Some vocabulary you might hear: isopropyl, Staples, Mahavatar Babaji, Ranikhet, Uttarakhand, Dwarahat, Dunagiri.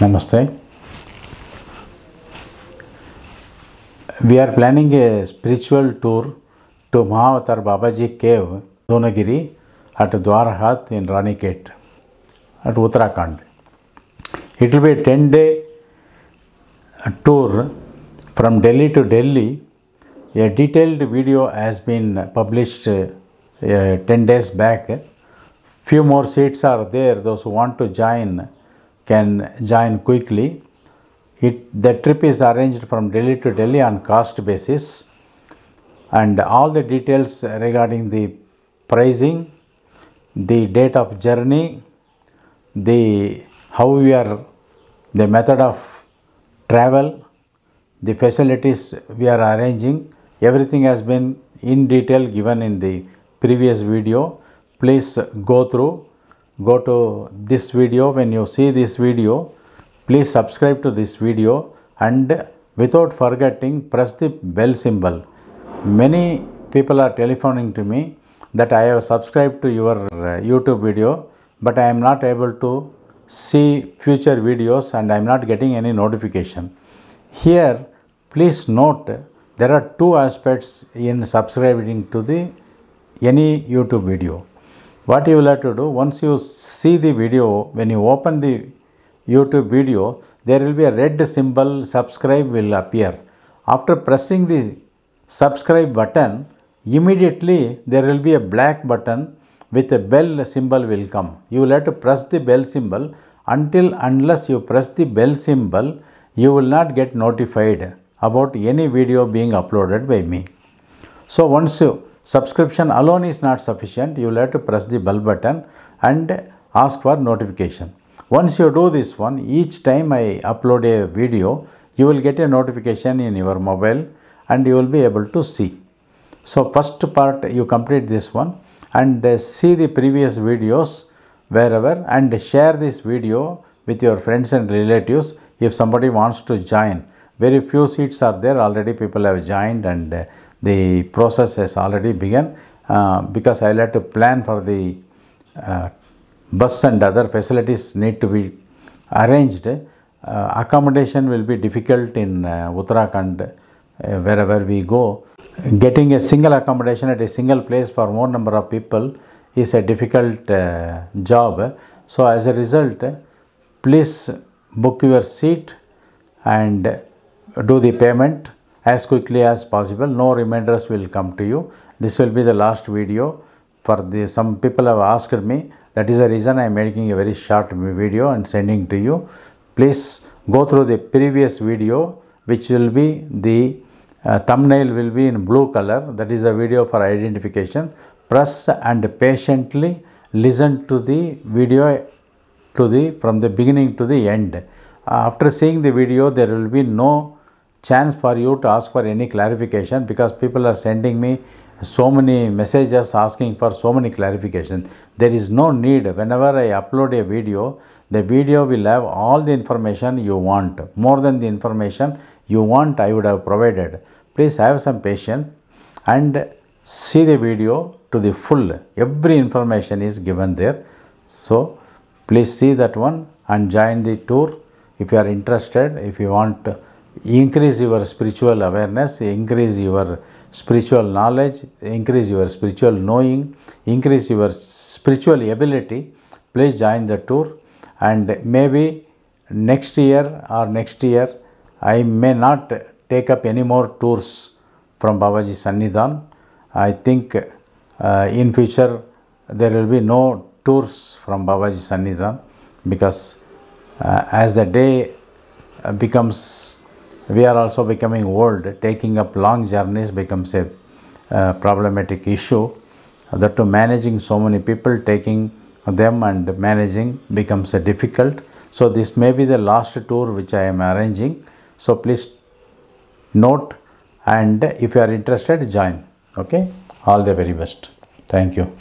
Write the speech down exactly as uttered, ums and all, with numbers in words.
Namaste. We are planning a spiritual tour to Mahavatar Babaji cave, Dunagiri, at Dwarahat in Ranikhet, at Uttarakhand. It will be a ten day tour from Delhi to Delhi. A detailed video has been published uh, ten days back. Few more seats are there. Those who want to join can join quickly. It, the trip is arranged from Delhi to Delhi on cost basis, and all the details regarding the pricing, the date of journey, the how we are, the method of travel, the facilities we are arranging, everything has been in detail given in the previous video. Please go through, go to this video. When you see this video, please subscribe to this video, and without forgetting, press the bell symbol. Many people are telephoning to me that I have subscribed to your YouTube video, but I am not able to see future videos and I am not getting any notification. Here, please note, there are two aspects in subscribing to the any YouTube video. What you will have to do, once you see the video, when you open the YouTube video, there will be a red symbol, subscribe will appear. After pressing the subscribe button, immediately there will be a black button with a bell symbol will come. You will have to press the bell symbol. Until unless you press the bell symbol, you will not get notified about any video being uploaded by me. So once you, subscription alone is not sufficient, you will have to press the bell button and ask for notification. Once you do this one, each time I upload a video, you will get a notification in your mobile and you will be able to see. So first part you complete this one, and see the previous videos wherever, and share this video with your friends and relatives if somebody wants to join. Very few seats are there, already people have joined and the process has already begun, uh, because I will have to plan for the uh, bus and other facilities need to be arranged. Uh, accommodation will be difficult in uh, Uttarakhand, uh, wherever we go. Getting a single accommodation at a single place for more number of people is a difficult uh, job. So as a result, please book your seat and do the payment as quickly as possible. No reminders will come to you. This will be the last video. For the, some people have asked me, that is the reason I am making a very short video and sending to you. Please go through the previous video, which will be the uh, thumbnail will be in blue color. That is a video for identification. Press and patiently listen to the video to the from the beginning to the end. After seeing the video, there will be no chance for you to ask for any clarification, because people are sending me so many messages asking for so many clarifications. There is no need. Whenever I upload a video, the video will have all the information you want. More than the information you want, I would have provided. Please have some patience and see the video to the full. Every information is given there. So please see that one and join the tour if you are interested, if you want to increase your spiritual awareness, increase your spiritual knowledge, increase your spiritual knowing, increase your spiritual ability. Please join the tour, and maybe next year or next year I may not take up any more tours from Babaji Sannidhan. I think uh, in future there will be no tours from Babaji Sannidhan, because uh, as the day becomes, we are also becoming old. Taking up long journeys becomes a uh, problematic issue. That to managing so many people, taking them and managing becomes uh, difficult. So this may be the last tour which I am arranging. So please note, and if you are interested, join. Okay. All the very best. Thank you.